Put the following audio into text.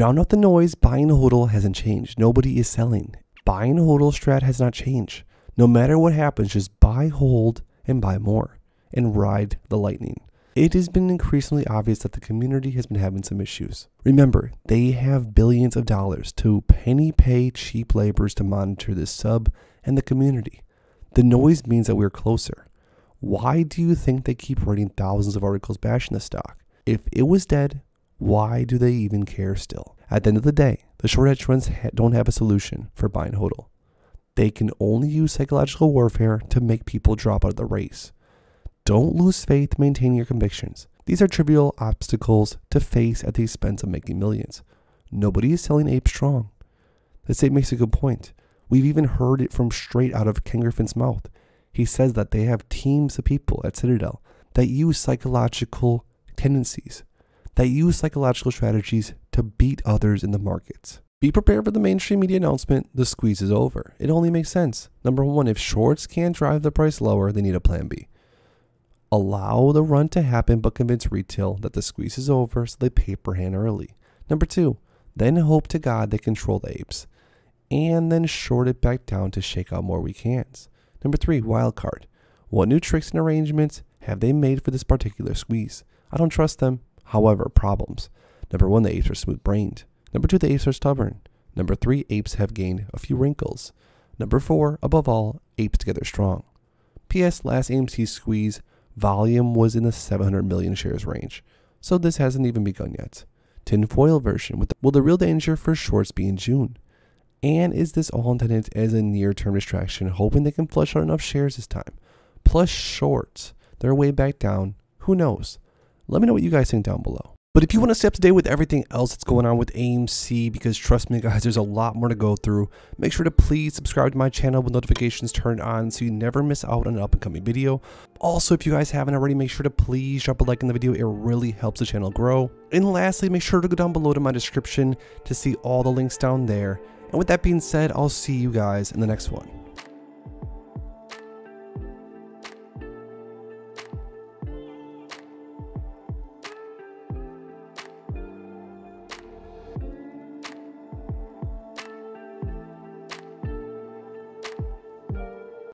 Drown out the noise, buying the HODL hasn't changed. Nobody is selling. Buying a HODL strat has not changed. No matter what happens, just buy, hold, and buy more, and ride the lightning. It has been increasingly obvious that the community has been having some issues. Remember, they have billions of dollars to penny pay cheap laborers to monitor this sub and the community. The noise means that we're closer. Why do you think they keep writing thousands of articles bashing the stock? If it was dead, why do they even care still? At the end of the day, the short-hedge funds don't have a solution for buy and HODL. They can only use psychological warfare to make people drop out of the race. Don't lose faith, maintain your convictions. These are trivial obstacles to face at the expense of making millions. Nobody is selling ape strong. The state makes a good point. We've even heard it from straight out of Ken Griffin's mouth. He says that they have teams of people at Citadel that use psychological tendencies, that use psychological strategies to beat others in the markets. Be prepared for the mainstream media announcement, the squeeze is over. It only makes sense. Number one, if shorts can't drive the price lower, they need a plan B. Allow the run to happen, but convince retail that the squeeze is over so they paper hand early. Number two, then hope to God they control the apes, and then short it back down to shake out more weak hands. Number three, wildcard. What new tricks and arrangements have they made for this particular squeeze? I don't trust them. However, problems. Number one, the apes are smooth-brained. Number two, the apes are stubborn. Number three, apes have gained a few wrinkles. Number four, above all, apes together strong. P.S. Last AMC squeeze volume was in the 700 million shares range, so this hasn't even begun yet. Tinfoil version. Will the real danger for shorts be in June? And is this all intended as a near-term distraction, hoping they can flush out enough shares this time? Plus shorts, they're way back down. Who knows? Let me know what you guys think down below. But if you want to stay up to date with everything else that's going on with AMC, because trust me guys, there's a lot more to go through, make sure to please subscribe to my channel with notifications turned on so you never miss out on an up and coming video. Also, if you guys haven't already, make sure to please drop a like in the video. It really helps the channel grow. And lastly, make sure to go down below to my description to see all the links down there. And with that being said, I'll see you guys in the next one.